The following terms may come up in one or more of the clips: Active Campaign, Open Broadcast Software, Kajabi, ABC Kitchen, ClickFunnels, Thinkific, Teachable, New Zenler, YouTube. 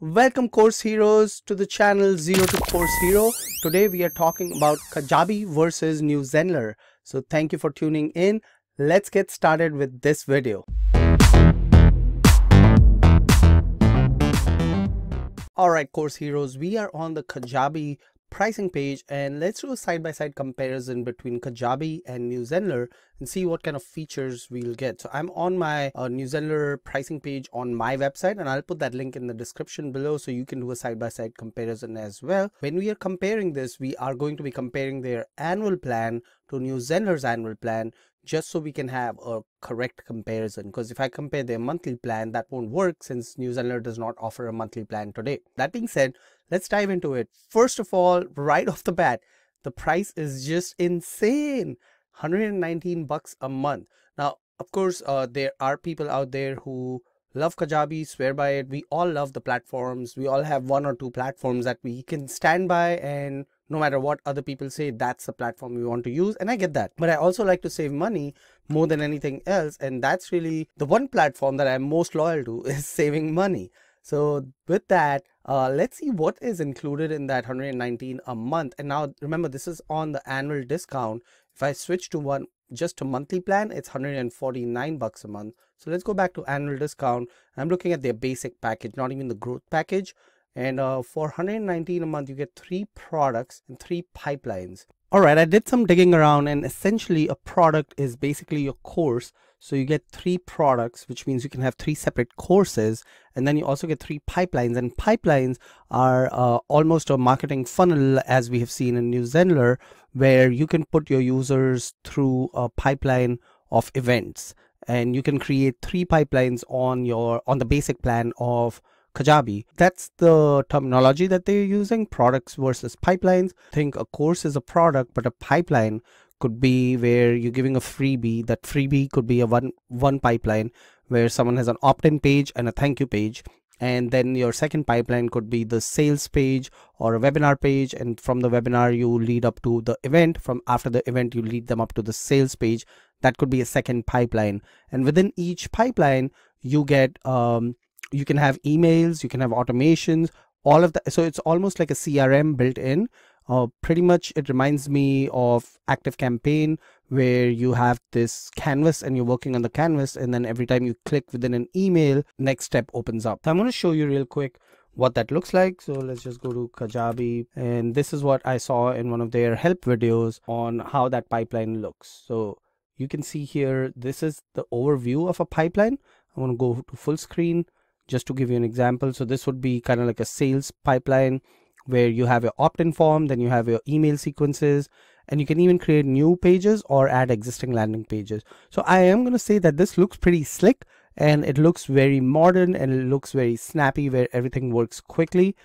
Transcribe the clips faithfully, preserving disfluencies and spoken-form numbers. Welcome course heroes to the channel Zero to Course Hero. Today we are talking about Kajabi versus New Zenler. So thank you for tuning in. Let's get started with this video. Alright course heroes, we are on the Kajabi pricing page and let's do a side-by-side comparison between Kajabi and New Zenler and see what kind of features we'll get. So I'm on my uh, New Zenler pricing page on my website and I'll put that link in the description below so you can do a side-by-side comparison as well. When we are comparing this, we are going to be comparing their annual plan to New Zenler's annual plan just so we can have a correct comparison, because if I compare their monthly plan, that won't work since New Zenler does not offer a monthly plan today. That being said, let's dive into it. First of all, right off the bat, the price is just insane. one hundred nineteen bucks a month. Now, of course, uh, there are people out there who love Kajabi, swear by it. We all love the platforms. We all have one or two platforms that we can stand by, and no matter what other people say, that's the platform we want to use. And I get that. But I also like to save money more than anything else. And that's really the one platform that I'm most loyal to, is saving money. So with that, uh, let's see what is included in that one hundred nineteen a month. And now remember, this is on the annual discount. If I switch to one just a monthly plan, it's one hundred forty-nine bucks a month. So let's go back to annual discount. I'm looking at their basic package, not even the growth package. And uh, for one hundred nineteen a month, you get three products and three pipelines. All right, I did some digging around, and essentially a product is basically your course. So you get three products, which means you can have three separate courses. And then you also get three pipelines. And pipelines are uh, almost a marketing funnel, as we have seen in New Zenler, where you can put your users through a pipeline of events. And you can create three pipelines on your on the basic plan of Kajabi. That's the terminology that they're using, products versus pipelines. I think a course is a product, but a pipeline could be where you're giving a freebie. That freebie could be a one one pipeline where someone has an opt-in page and a thank you page. And then your second pipeline could be the sales page or a webinar page. And from the webinar, you lead up to the event. From after the event, you lead them up to the sales page. That could be a second pipeline. And within each pipeline, you get um, you can have emails, you can have automations, all of that. So it's almost like a C R M built in. Uh, pretty much it reminds me of Active Campaign, where you have this canvas and you're working on the canvas, and then every time you click within an email, next step opens up. So I'm going to show you real quick what that looks like. So let's just go to Kajabi, and this is what I saw in one of their help videos on how that pipeline looks. So you can see here, this is the overview of a pipeline. I'm going to go to full screen just to give you an example. So this would be kind of like a sales pipeline where you have your opt-in form, then you have your email sequences, and you can even create new pages or add existing landing pages. So I am going to say that this looks pretty slick, and it looks very modern, and it looks very snappy, where everything works quickly.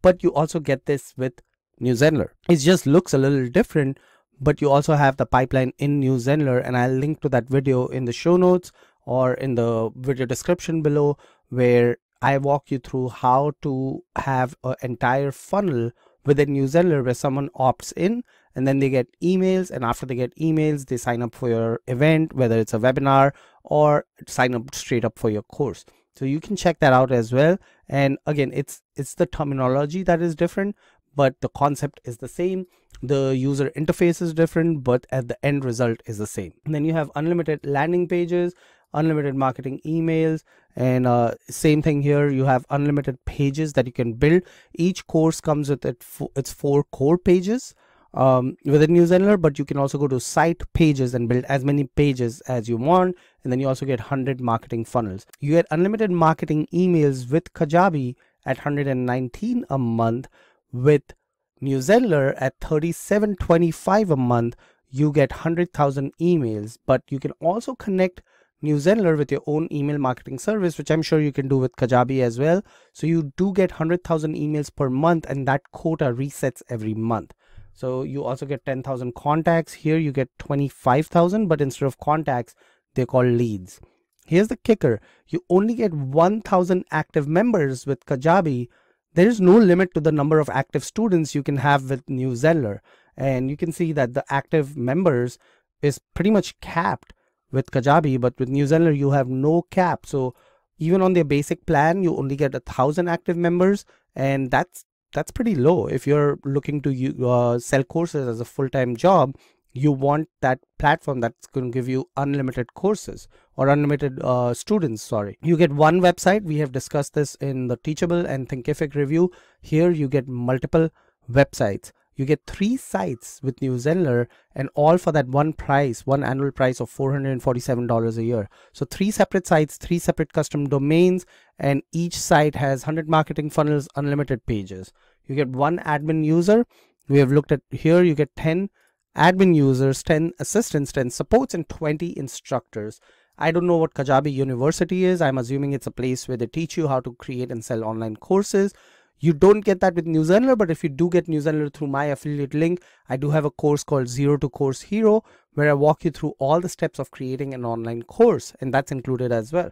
But you also get this with New Zenler. It just looks a little different, but you also have the pipeline in New Zenler, and I'll link to that video in the show notes or in the video description below, where I walk you through how to have an entire funnel within New Zenler where someone opts in and then they get emails, and after they get emails, they sign up for your event, whether it's a webinar or sign up straight up for your course. So you can check that out as well. And again, it's it's the terminology that is different, but the concept is the same. The user interface is different, but at the end result is the same. And then you have unlimited landing pages, unlimited marketing emails, and uh, same thing here, you have unlimited pages that you can build. Each course comes with it fo its four core pages um, within New Zenler, but you can also go to site pages and build as many pages as you want. And then you also get one hundred marketing funnels. You get unlimited marketing emails with Kajabi at one hundred nineteen a month. With New Zenler at thirty-seven twenty-five a month, you get one hundred thousand emails, but you can also connect New Zenler with your own email marketing service, which I'm sure you can do with Kajabi as well. So you do get one hundred thousand emails per month, and that quota resets every month. So you also get ten thousand contacts. Here you get twenty-five thousand, but instead of contacts, they're called leads. Here's the kicker. You only get one thousand active members with Kajabi. There is no limit to the number of active students you can have with New Zenler. And you can see that the active members is pretty much capped with Kajabi, but with New Zenler, you have no cap. So even on their basic plan, you only get a thousand active members, and that's that's pretty low. If you're looking to uh, sell courses as a full-time job, you want that platform that's going to give you unlimited courses or unlimited uh, students, sorry. You get one website. We have discussed this in the Teachable and Thinkific review. Here you get multiple websites. You get three sites with New Zenler, and all for that one price, one annual price of four hundred forty-seven dollars a year. So three separate sites, three separate custom domains, and each site has one hundred marketing funnels, unlimited pages. You get one admin user. We have looked at here, you get ten admin users, ten assistants, ten supports, and twenty instructors. I don't know what Kajabi University is. I'm assuming it's a place where they teach you how to create and sell online courses. You don't get that with New Zenler, but if you do get New Zenler through my affiliate link, I do have a course called Zero to Course Hero, where I walk you through all the steps of creating an online course, and that's included as well.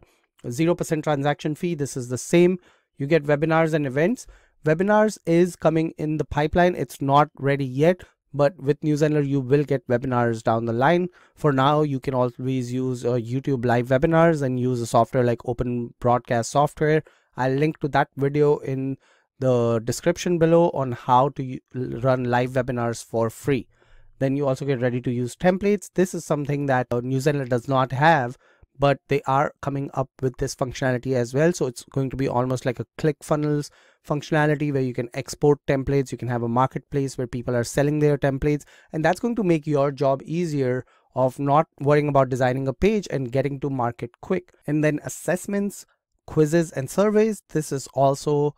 zero percent transaction fee, this is the same. You get webinars and events. Webinars is coming in the pipeline. It's not ready yet, but with New Zenler, you will get webinars down the line. For now, you can always use uh, YouTube live webinars and use a software like Open Broadcast Software. I'll link to that video in the description below on how to run live webinars for free. Then you also get ready to use templates. This is something that New Zenler does not have, but they are coming up with this functionality as well. So it's going to be almost like a ClickFunnels functionality where you can export templates. You can have a marketplace where people are selling their templates, and that's going to make your job easier of not worrying about designing a page and getting to market quick. And then assessments, quizzes, and surveys. This is also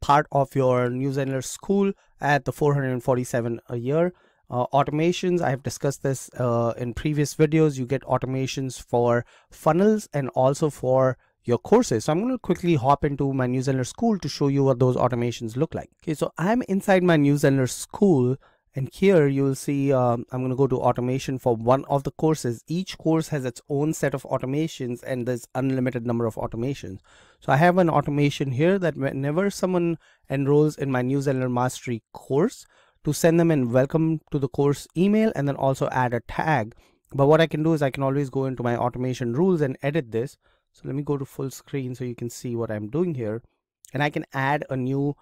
part of your New Zenler school at the four hundred forty-seven a year. Uh, automations, I have discussed this uh, in previous videos. You get automations for funnels and also for your courses. So I'm going to quickly hop into my New Zenler school to show you what those automations look like. Okay, so I'm inside my New Zenler school, and here you'll see um, I'm going to go to automation for one of the courses. Each course has its own set of automations, and there's unlimited number of automations. So I have an automation here that whenever someone enrolls in my New Zenler Mastery course, to send them in welcome to the course email and then also add a tag. But what I can do is I can always go into my automation rules and edit this. So let me go to full screen so you can see what I'm doing here, and I can add a new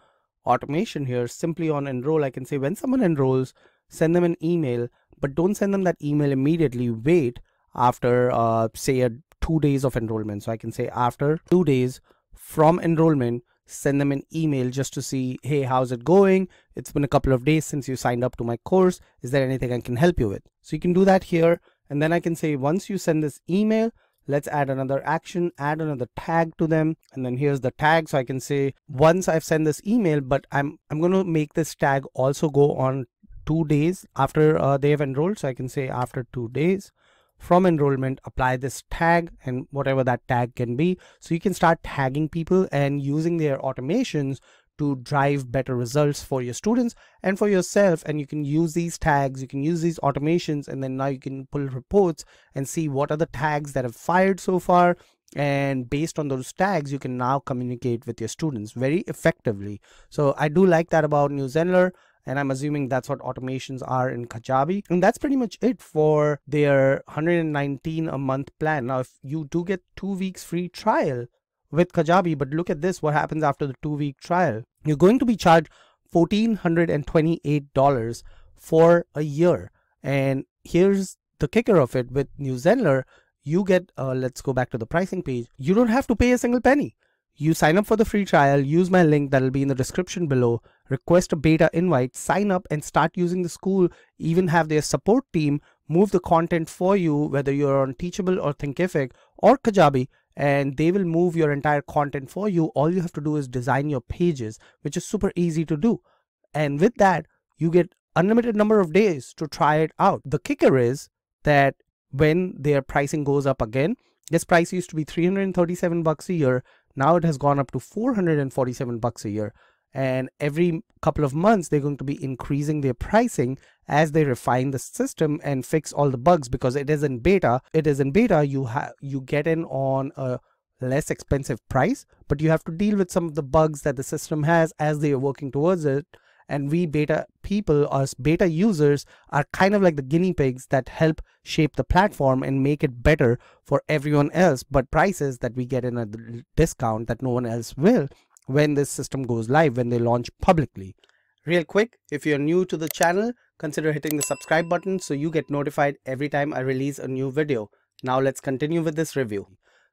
automation here. Simply on enroll, I can say when someone enrolls, send them an email, but don't send them that email immediately. Wait after uh, say a two days of enrollment. So I can say after two days from enrollment, send them an email just to see, hey, how's it going? It's been a couple of days since you signed up to my course. Is there anything I can help you with? So you can do that here, and then I can say once you send this email, let's add another action, add another tag to them. And then here's the tag. So I can say once I've sent this email, but I'm, I'm going to make this tag also go on two days after uh, they have enrolled. So I can say after two days from enrollment, apply this tag, and whatever that tag can be. So you can start tagging people and using their automations to drive better results for your students and for yourself. And you can use these tags, you can use these automations, and then now you can pull reports and see what are the tags that have fired so far, and based on those tags you can now communicate with your students very effectively. So I do like that about New Zenler, and I'm assuming that's what automations are in Kajabi. And that's pretty much it for their one hundred nineteen a month plan. Now if you do get two weeks free trial with Kajabi, but look at this, what happens after the two week trial. You're going to be charged one thousand four hundred twenty-eight dollars for a year. And here's the kicker of it. With New Zenler, you get, uh, let's go back to the pricing page. You don't have to pay a single penny. You sign up for the free trial, use my link that'll be in the description below, request a beta invite, sign up and start using the school, even have their support team move the content for you, whether you're on Teachable or Thinkific or Kajabi, and they will move your entire content for you. All you have to do is design your pages, which is super easy to do. And with that, you get unlimited number of days to try it out. The kicker is that when their pricing goes up again, this price used to be three hundred thirty-seven bucks a year. Now it has gone up to four hundred forty-seven bucks a year. And every couple of months, they're going to be increasing their pricing as they refine the system and fix all the bugs, because it is in beta. It is in beta. You have you get in on a less expensive price, but you have to deal with some of the bugs that the system has as they are working towards it. and we beta people or beta users are kind of like the guinea pigs that help shape the platform and make it better for everyone else, but prices that we get in a discount that no one else will when this system goes live, when they launch publicly. Real quick, if you're new to the channel, consider hitting the subscribe button so you get notified every time I release a new video. Now let's continue with this review.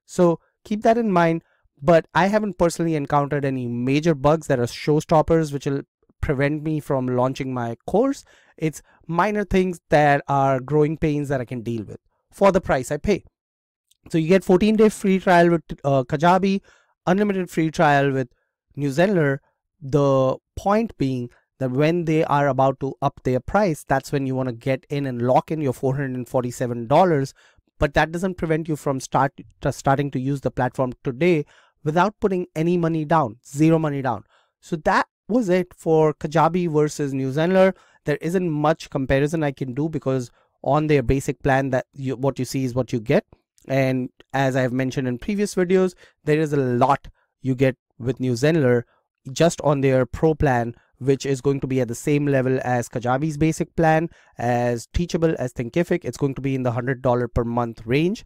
So keep that in mind, but I haven't personally encountered any major bugs that are showstoppers which will prevent me from launching my course. It's minor things that are growing pains that I can deal with for the price I pay. So you get fourteen day free trial with uh, Kajabi, unlimited free trial with New Zenler. The point being that when they are about to up their price, that's when you want to get in and lock in your four hundred forty-seven dollars. But that doesn't prevent you from start to starting to use the platform today without putting any money down, zero money down. So that was it for Kajabi versus New Zenler. There isn't much comparison I can do because on their basic plan, that you, what you see is what you get. And as I've mentioned in previous videos, there is a lot you get with New Zenler just on their pro plan, which is going to be at the same level as Kajabi's basic plan, as Teachable, as Thinkific. It's going to be in the one hundred dollars per month range.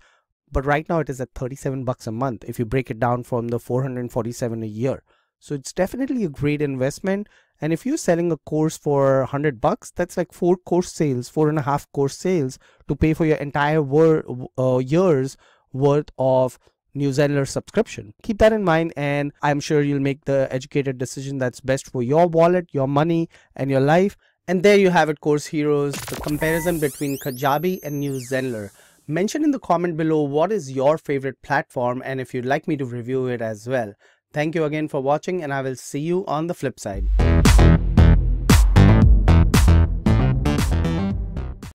But right now it is at thirty-seven bucks a month if you break it down from the four hundred forty-seven a year. So it's definitely a great investment. And if you're selling a course for one hundred bucks, that's like four course sales, four and a half course sales to pay for your entire wor uh, year's worth of New Zenler subscription. Keep that in mind, and I'm sure you'll make the educated decision that's best for your wallet, your money, and your life. And there you have it, course heroes, the comparison between Kajabi and New Zenler. Mention in the comment below what is your favorite platform and if you'd like me to review it as well. Thank you again for watching, and I will see you on the flip side.